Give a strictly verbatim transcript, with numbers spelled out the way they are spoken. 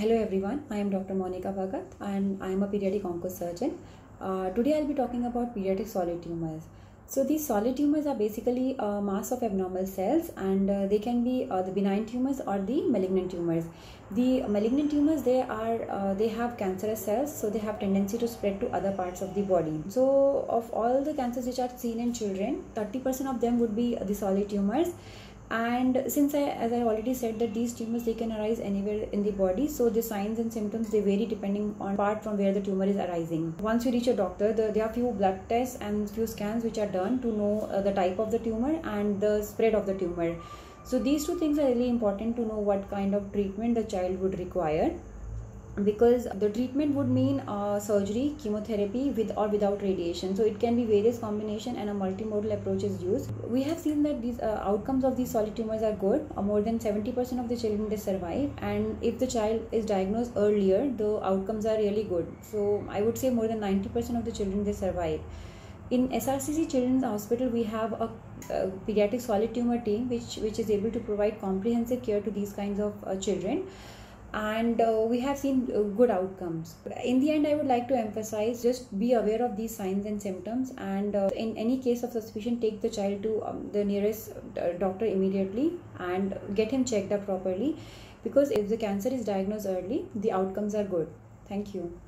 Hello everyone, I am Doctor Monica Bhagat and I am a Paediatric Onco Surgeon. Uh, today I will be talking about Paediatric Solid Tumours. So these solid tumours are basically a mass of abnormal cells, and uh, they can be uh, the benign tumours or the malignant tumours. The malignant tumours, they are uh, they have cancerous cells, so they have tendency to spread to other parts of the body. So of all the cancers which are seen in children, thirty percent of them would be the solid tumours. And since I, as I already said, that these tumours, they can arise anywhere in the body, so the signs and symptoms, they vary depending on part from where the tumour is arising. Once you reach a doctor, the, there are few blood tests and few scans which are done to know uh, the type of the tumour and the spread of the tumour. So these two things are really important to know what kind of treatment the child would require, because the treatment would mean uh, surgery, chemotherapy with or without radiation. So it can be various combination and a multimodal approach is used. We have seen that these uh, outcomes of these solid tumours are good. Uh, more than seventy percent of the children, they survive, and if the child is diagnosed earlier, the outcomes are really good. So I would say more than ninety percent of the children, they survive. In S R C C Children's Hospital, we have a, a paediatric solid tumour team which, which is able to provide comprehensive care to these kinds of uh, children. And uh, we have seen uh, good outcomes. In the end, I would like to emphasize, just be aware of these signs and symptoms, and uh, in any case of suspicion, take the child to um, the nearest uh, doctor immediately and get him checked up properly, because if the cancer is diagnosed early, the outcomes are good. Thank you.